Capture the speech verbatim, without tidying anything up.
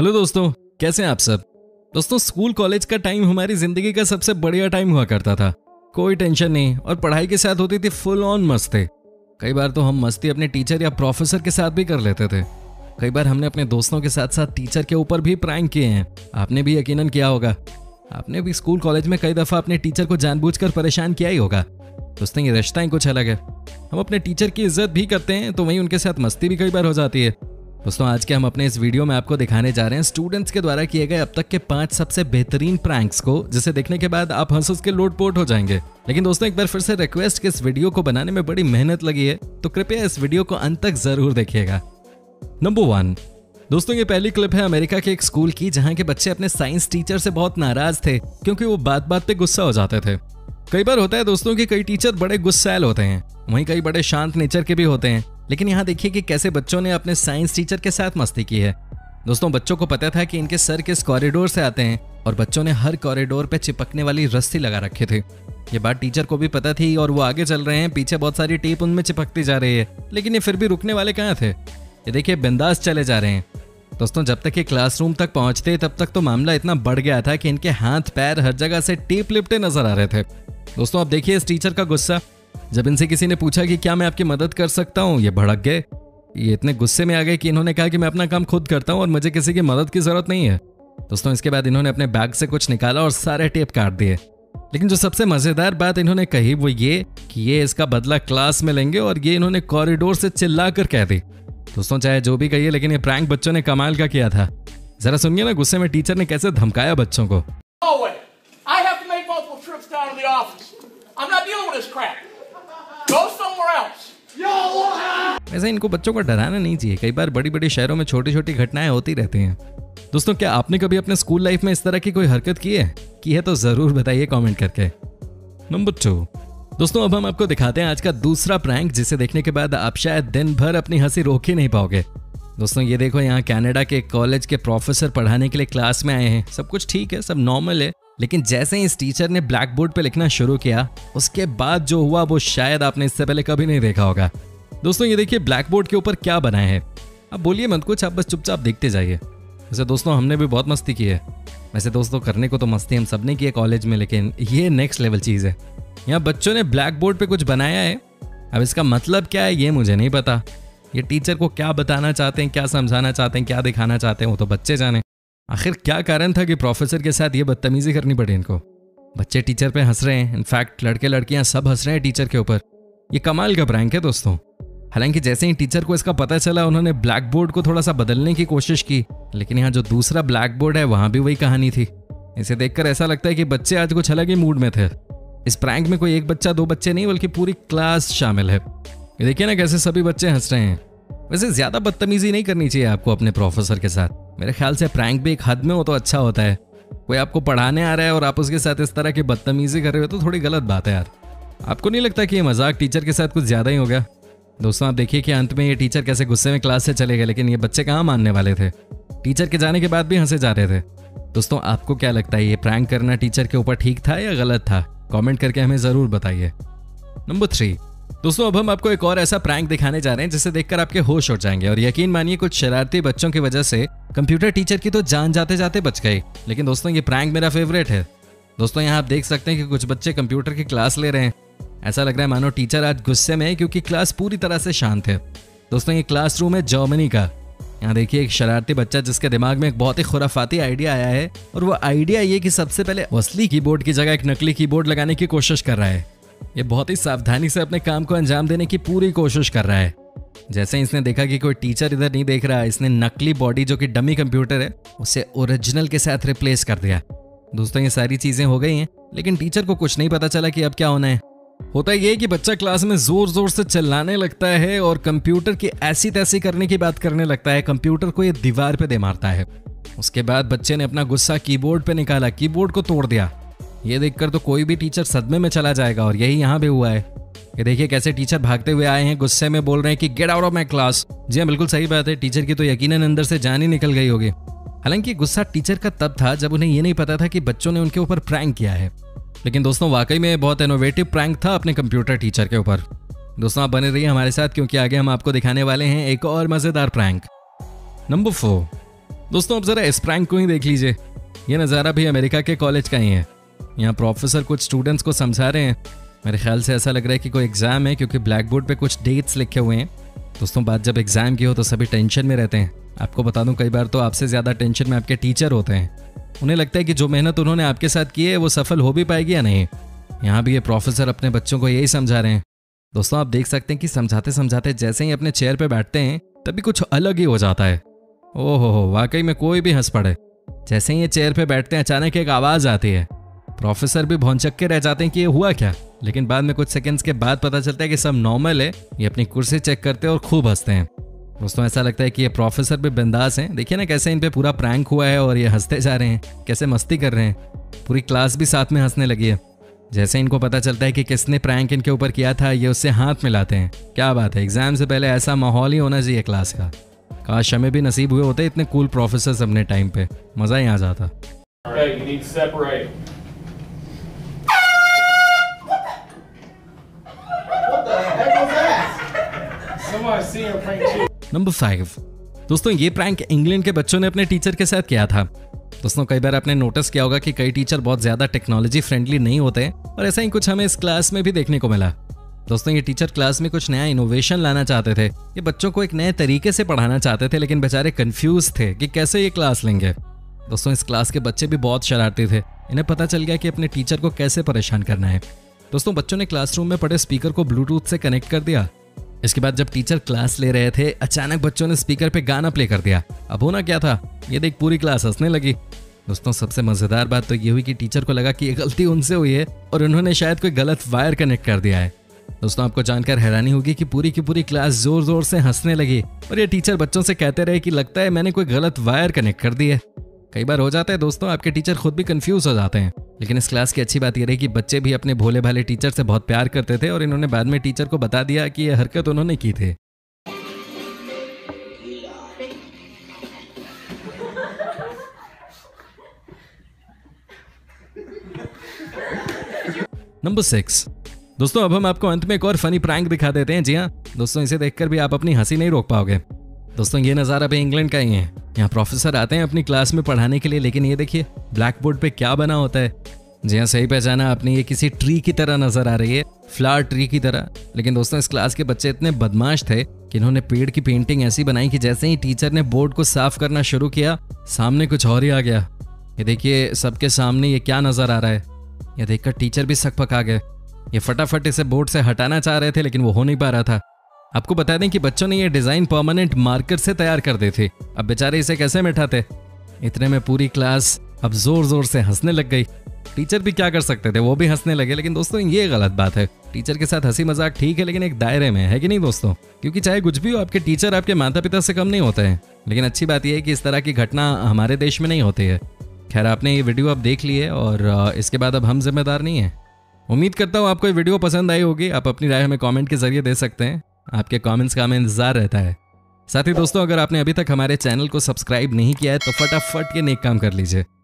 Hello दोस्तों, कैसे हैं आप सब। दोस्तों, स्कूल कॉलेज का टाइम हमारी जिंदगी का सबसे बढ़िया टाइम हुआ करता था। कोई टेंशन नहीं और पढ़ाई के साथ होती थी फुल ऑन मस्ती। कई बार तो हम मस्ती अपने टीचर या प्रोफेसर के साथ भी कर लेते थे। कई बार हमने अपने दोस्तों के साथ साथ टीचर के ऊपर भी प्रैंक किए हैं। आपने भी यकीनन किया होगा। आपने भी स्कूल कॉलेज में कई दफ़ा अपने टीचर को जानबूझकर परेशान किया ही होगा। दोस्तों, ये रिश्ता ही कुछ अलग है। हम अपने टीचर की इज्जत भी करते हैं तो वहीं उनके साथ मस्ती भी कई बार हो जाती है। दोस्तों, आज के हम अपने इस वीडियो में आपको दिखाने जा रहे हैं स्टूडेंट्स के द्वारा किए गए अब तक के पांच सबसे बेहतरीन प्रैंक्स को, जिसे देखने के बाद आप हंस हंस के लोटपोट हो जाएंगे। लेकिन दोस्तों, एक बार फिर से रिक्वेस्ट कि इस वीडियो को बनाने में बड़ी मेहनत लगी है, तो कृपया इस वीडियो को अंत तक जरूर देखिएगा। Number one. दोस्तों, ये पहली क्लिप है अमेरिका के एक स्कूल की, जहाँ के बच्चे अपने साइंस टीचर से बहुत नाराज थे क्योंकि वो बात बात पे गुस्सा हो जाते थे। कई बार होता है दोस्तों कि कई टीचर बड़े गुस्सैल होते हैं, वहीं कई बड़े शांत नेचर के भी होते हैं। लेकिन यहाँ देखिए कि कैसे बच्चों ने अपने साइंस टीचर के साथ मस्ती की है। दोस्तों, बच्चों को पता था कि इनके सर किस कॉरिडोर से आते हैं और बच्चों ने हर कॉरिडोर पे चिपकने वाली रस्सी लगा रखी थी। ये बात टीचर को भी पता थी और वो आगे चल रहे हैं, पीछे बहुत सारी टेप उनमें चिपकती जा रही है, लेकिन ये फिर भी रुकने वाले कहाँ थे। ये देखिए, बिंदास चले जा रहे हैं। दोस्तों, जब तक ये क्लासरूम तक पहुँचते तब तक तो मामला इतना बढ़ गया था कि इनके हाथ पैर हर जगह से टेप लिपटे नजर आ रहे थे। दोस्तों, आप देखिए इस टीचर का गुस्सा। जब इनसे किसी ने पूछा कि क्या मैं आपकी मदद कर सकता हूँ, ये भड़क गए। ये इतने गुस्से में आ गए कि इन्होंने कहा कि मैं अपना काम खुद करता हूँ और मुझे किसी की मदद की ज़रूरत नहीं है। दोस्तों, इसके बाद इन्होंने अपने बैग से कुछ निकाला और सारे टेप काट दिए। लेकिन जो सबसे मज़ेदार बात इन्होंने कही वो ये कि ये इसका बदला क्लास में लेंगे, और ये इन्होंने कॉरिडोर से चिल्ला कर कह दी। दोस्तों, चाहे जो भी कहिए, लेकिन ये प्रैंक बच्चों ने कमाल का किया था। ज़रा सुनिए ना गुस्से में टीचर ने कैसे धमकाया बच्चों को। वैसे इनको बच्चों को डराना नहीं चाहिए। कई बार बड़ी बड़ी शहरों में छोटी छोटी घटनाएं होती रहती हैं। दोस्तों, क्या आपने कभी अपने स्कूल लाइफ में इस तरह की कोई हरकत की है की है तो जरूर बताइए कमेंट करके। Number two. दोस्तों, अब हम आपको दिखाते हैं आज का दूसरा प्रैंक, जिसे देखने के बाद आप शायद दिन भर अपनी हंसी रोक ही नहीं पाओगे। दोस्तों, ये देखो, यहाँ कनाडा के कॉलेज के प्रोफेसर पढ़ाने के लिए क्लास में आए हैं। सब कुछ ठीक है, सब नॉर्मल है, लेकिन जैसे ही इस टीचर ने ब्लैक बोर्ड पे लिखना शुरू किया, उसके बाद जो हुआ वो शायद आपने इससे पहले कभी नहीं देखा होगा। दोस्तों, ये देखिए ब्लैक बोर्ड के ऊपर क्या बनाए हैं। अब बोलिए मत कुछ, आप बस चुपचाप देखते जाइए। वैसे दोस्तों, हमने भी बहुत मस्ती की है। वैसे दोस्तों, करने को तो मस्ती हम सब ने की है कॉलेज में, लेकिन ये नेक्स्ट लेवल चीज़ है। यहाँ बच्चों ने ब्लैक बोर्ड पर कुछ बनाया है। अब इसका मतलब क्या है ये मुझे नहीं पता। ये टीचर को क्या बताना चाहते हैं, क्या समझाना चाहते हैं, क्या दिखाना चाहते हैं, वो तो बच्चे जाने। आखिर क्या कारण था कि प्रोफेसर के साथ ये बदतमीजी करनी पड़ी इनको। बच्चे टीचर पे हंस रहे हैं, इनफैक्ट लड़के लड़कियां सब हंस रहे हैं टीचर के ऊपर। ये कमाल का प्रैंक है दोस्तों। हालांकि जैसे ही टीचर को इसका पता चला, उन्होंने ब्लैक बोर्ड को थोड़ा सा बदलने की कोशिश की, लेकिन यहाँ जो दूसरा ब्लैक बोर्ड है वहाँ भी वही कहानी थी। इसे देखकर ऐसा लगता है कि बच्चे आज कुछ अलग ही मूड में थे। इस प्रैंक में कोई एक बच्चा दो बच्चे नहीं, बल्कि पूरी क्लास शामिल है। ये देखिए ना कैसे सभी बच्चे हंस रहे हैं। वैसे ज़्यादा बदतमीजी नहीं करनी चाहिए आपको अपने प्रोफेसर के साथ। मेरे ख्याल से प्रैंक भी एक हद में हो तो अच्छा होता है। कोई आपको पढ़ाने आ रहा है और आप उसके साथ इस तरह की बदतमीजी कर रहे हो तो थोड़ी गलत बात है यार। आपको नहीं लगता कि ये मजाक टीचर के साथ कुछ ज़्यादा ही हो गया। दोस्तों, आप देखिए कि अंत में ये टीचर कैसे गुस्से में क्लास से चले गए, लेकिन ये बच्चे कहाँ मानने वाले थे। टीचर के जाने के बाद भी हंसे जा रहे थे। दोस्तों, आपको क्या लगता है, ये प्रैंक करना टीचर के ऊपर ठीक था या गलत था? कॉमेंट करके हमें ज़रूर बताइए। Number three. दोस्तों, अब हम आपको एक और ऐसा प्रैंक दिखाने जा रहे हैं जिसे देखकर आपके होश उड़ जाएंगे। और यकीन मानिए, कुछ शरारती बच्चों की वजह से कंप्यूटर टीचर की तो जान जाते जाते बच गई, लेकिन दोस्तों ये प्रैंक मेरा फेवरेट है। दोस्तों, यहाँ आप देख सकते हैं कि कुछ बच्चे कंप्यूटर की क्लास ले रहे हैं। ऐसा लग रहा है मानो टीचर आज गुस्से में है, क्योंकि क्लास पूरी तरह से शांत है। दोस्तों, ये क्लासरूम है जर्मनी का। यहाँ देखिए एक शरारती बच्चा जिसके दिमाग में एक बहुत ही खुराफाती आइडिया आया है, और वो आइडिया ये कि सबसे पहले असली कीबोर्ड की जगह एक नकली कीबोर्ड लगाने की कोशिश कर रहा है। ये बहुत ही सावधानी से अपने काम को अंजाम देने की पूरी कोशिश कर रहा है। जैसे ही इसने देखा कि कोई टीचर इधर नहीं देख रहा, इसने नकली बॉडी जो कि डमी कंप्यूटर है उसे ओरिजिनल के साथ रिप्लेस कर दिया। दोस्तों, ये सारी चीज़ें हो गई हैं, लेकिन टीचर को कुछ नहीं पता चला कि अब क्या होना है। होता ये है कि बच्चा क्लास में ज़ोर ज़ोर से चिल्लाने लगता है और कंप्यूटर की ऐसी तैसी करने की बात करने लगता है। कंप्यूटर को ये दीवार पर दे मारता है। उसके बाद बच्चे ने अपना गुस्सा कीबोर्ड पर निकाला, कीबोर्ड को तोड़ दिया। ये देखकर तो कोई भी टीचर सदमे में चला जाएगा, और यही यहाँ भी हुआ है। ये देखिए कैसे टीचर भागते हुए आए हैं, गुस्से में बोल रहे हैं कि get out of my class. जी हाँ, बिल्कुल सही बात है, टीचर की तो यकीनन अंदर से जान ही निकल गई होगी। हालांकि गुस्सा टीचर का तब था जब उन्हें ये नहीं पता था कि बच्चों ने उनके ऊपर प्रैंक किया है। लेकिन दोस्तों, वाकई में बहुत इनोवेटिव प्रैंक था अपने कंप्यूटर टीचर के ऊपर। दोस्तों, आप बने रहिए हमारे साथ, क्योंकि आगे हम आपको दिखाने वाले हैं एक और मज़ेदार प्रैंक। Number four. दोस्तों अब जरा स्प्रैंग को ही देख लीजिए। ये नज़ारा भी अमेरिका के कॉलेज का ही है। यहाँ प्रोफेसर कुछ स्टूडेंट्स को समझा रहे हैं। मेरे ख्याल से ऐसा लग रहा है कि कोई एग्ज़ाम है, क्योंकि ब्लैक बोर्ड पर कुछ डेट्स लिखे हुए हैं। दोस्तों बात जब एग्ज़ाम की हो तो सभी टेंशन में रहते हैं। आपको बता दूं, कई बार तो आपसे ज़्यादा टेंशन में आपके टीचर होते हैं। उन्हें लगता है कि जो मेहनत उन्होंने आपके साथ की है वो सफल हो भी पाएगी या नहीं। यहाँ भी ये प्रोफेसर अपने बच्चों को यही समझा रहे हैं। दोस्तों आप देख सकते हैं कि समझाते समझाते जैसे ही अपने चेयर पर बैठते हैं तभी कुछ अलग ही हो जाता है। ओहो हो, वाकई में कोई भी हंस पड़े। जैसे ही ये चेयर पर बैठते हैं अचानक एक आवाज़ आती है। प्रोफेसर भी भौंचक के रह जाते हैं कि ये हुआ क्या, लेकिन बाद में कुछ सेकंड्स के बाद पता चलता है कि सब नॉर्मल है। ये अपनी कुर्सी चेक करते हैं और खूब हंसते हैं। दोस्तों ऐसा लगता है कि ये प्रोफेसर भी बिंदास हैं। देखिए ना कैसे इन पे पूरा प्रैंक हुआ है और ये हंसते जा रहे हैं, कैसे मस्ती कर रहे हैं। पूरी क्लास भी साथ में हंसने लगी है। जैसे इनको पता चलता है कि किसने प्रैंक इनके ऊपर किया था, ये उससे हाथ मिलाते हैं। क्या बात है, एग्जाम से पहले ऐसा माहौल ही होना चाहिए क्लास का। काश हमें भी नसीब हुए होते इतने कूल प्रोफेसर अपने टाइम पे, मज़ा ही आ जाता। Number five. दोस्तों ये प्रैंक इंग्लैंड के बच्चों ने अपने टीचर के साथ किया था। दोस्तों कई बार आपने नोटिस किया होगा कि कई टीचर बहुत ज़्यादा टेक्नोलॉजी फ्रेंडली नहीं होते, और ऐसा ही कुछ हमें इस क्लास में भी देखने को मिला। दोस्तों ये टीचर क्लास में कुछ नया इनोवेशन लाना चाहते थे। ये बच्चों को एक नए तरीके से पढ़ाना चाहते थे, लेकिन बेचारे कन्फ्यूज़ थे कि कैसे ये क्लास लेंगे। दोस्तों इस क्लास के बच्चे भी बहुत शरारती थे। इन्हें पता चल गया कि अपने टीचर को कैसे परेशान करना है। दोस्तों बच्चों ने क्लासरूम में पड़े स्पीकर को ब्लूटूथ से कनेक्ट कर दिया। इसके बाद जब टीचर क्लास ले रहे थे अचानक बच्चों ने स्पीकर पे गाना प्ले कर दिया। अब होना क्या था, ये देख पूरी क्लास हंसने लगी। दोस्तों सबसे मज़ेदार बात तो ये हुई कि टीचर को लगा कि ये गलती उनसे हुई है और उन्होंने शायद कोई गलत वायर कनेक्ट कर दिया है। दोस्तों आपको जानकर हैरानी होगी कि पूरी की पूरी क्लास ज़ोर ज़ोर से हंसने लगी और ये टीचर बच्चों से कहते रहे कि लगता है मैंने कोई गलत वायर कनेक्ट कर दी है। कई बार हो जाता है दोस्तों, आपके टीचर खुद भी कन्फ्यूज़ हो जाते हैं। लेकिन इस क्लास की अच्छी बात यह रही कि बच्चे भी अपने भोले भाले टीचर से बहुत प्यार करते थे, और इन्होंने बाद में टीचर को बता दिया कि ये हरकत उन्होंने की थी। Number six. दोस्तों अब हम आपको अंत में एक और फनी प्रैंक दिखा देते हैं। जी हाँ दोस्तों, इसे देखकर भी आप अपनी हंसी नहीं रोक पाओगे। दोस्तों ये नज़ारा भी इंग्लैंड का ही है। यहाँ प्रोफेसर आते हैं अपनी क्लास में पढ़ाने के लिए, लेकिन ये देखिए ब्लैक बोर्ड पे क्या बना होता है। जी हाँ सही पहचाना आपने, ये किसी ट्री की तरह नज़र आ रही है, फ्लावर ट्री की तरह। लेकिन दोस्तों इस क्लास के बच्चे इतने बदमाश थे कि इन्होंने पेड़ की पेंटिंग ऐसी बनाई कि जैसे ही टीचर ने बोर्ड को साफ करना शुरू किया सामने कुछ और ही आ गया। ये देखिए सबके सामने ये क्या नज़र आ रहा है। यह देखकर टीचर भी सकपका गए। ये फटाफट इसे बोर्ड से हटाना चाह रहे थे, लेकिन वो हो नहीं पा रहा था। आपको बता दें कि बच्चों ने ये डिज़ाइन परमानेंट मार्कर से तैयार कर दी थी। अब बेचारे इसे कैसे मिटाते। इतने में पूरी क्लास अब ज़ोर ज़ोर से हंसने लग गई। टीचर भी क्या कर सकते थे, वो भी हंसने लगे। लेकिन दोस्तों ये गलत बात है। टीचर के साथ हंसी मजाक ठीक है, लेकिन एक दायरे में है कि नहीं दोस्तों, क्योंकि चाहे कुछ भी हो आपके टीचर आपके माता पिता से कम नहीं होते हैं। लेकिन अच्छी बात यह है कि इस तरह की घटना हमारे देश में नहीं होती है। खैर आपने ये वीडियो अब देख ली है और इसके बाद अब हम जिम्मेदार नहीं है। उम्मीद करता हूँ आपको ये वीडियो पसंद आई होगी। आप अपनी राय हमें कॉमेंट के जरिए दे सकते हैं। आपके कमेंट्स का हमें इंतजार रहता है। साथ ही दोस्तों अगर आपने अभी तक हमारे चैनल को सब्सक्राइब नहीं किया है तो फटाफट ये नेक काम कर लीजिए।